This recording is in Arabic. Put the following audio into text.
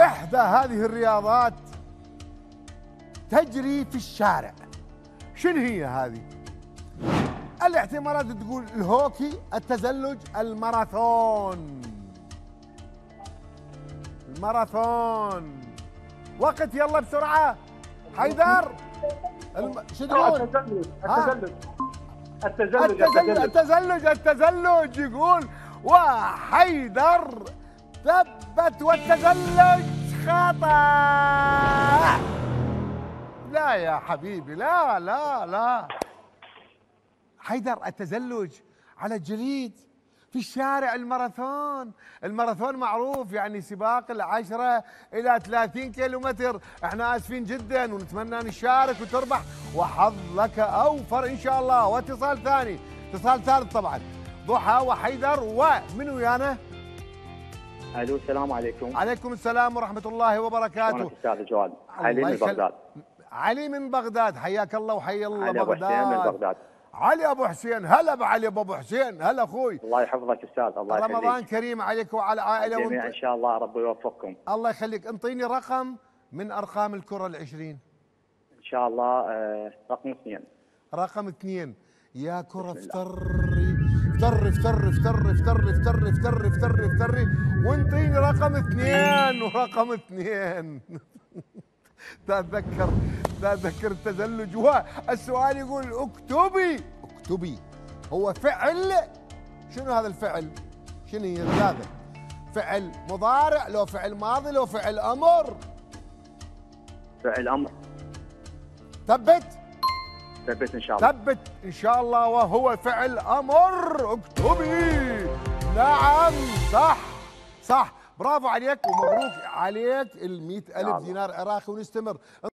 إحدى هذه الرياضات تجري في الشارع. شنو هي هذه؟ الاعتمارات تقول الهوكي، التزلج، الماراثون. وقت يلا بسرعة حيدر. شو تقول؟ التزلج يقول وحيدر ثبت، والتزلج خطأ. لا يا حبيبي، لا لا لا حيدر، التزلج على الجليد في الشارع. الماراثون معروف، يعني سباق 10 إلى 30 كيلومتر. احنا اسفين جدا ونتمنى نشارك وتربح وحظك اوفر ان شاء الله. واتصال ثاني، اتصال ثالث طبعا. ضحى وحيدر ومن ويانا؟ الو، السلام عليكم. عليكم السلام ورحمه الله وبركاته. استاذ جواد، علي من بغداد. علي من بغداد، حياك الله وحيا الله بغداد. علي من بغداد. علي ابو حسين، هلا بعلي ابو حسين، هلا اخوي. الله يحفظك استاذ، الله يخليك. رمضان كريم عليك وعلى العائله جميعا ان شاء الله، ربي يوفقكم. الله يخليك. انطيني رقم من ارقام الكره ال20. ان شاء الله رقم 2. رقم 2 يا كره. افتري وانطيني رقم 2. ورقم 2 تذكر التزلج. والسؤال يقول اكتبي هو فعل. شنو هذا الفعل؟ شنو هي الزاده؟ فعل مضارع لو فعل ماضي لو فعل امر؟ فعل امر. ثبت ان شاء الله. ثبت ان شاء الله وهو فعل امر. اكتبي. نعم صح، برافو عليك ومبروك عليك ال100,000 دينار عراقي. ونستمر.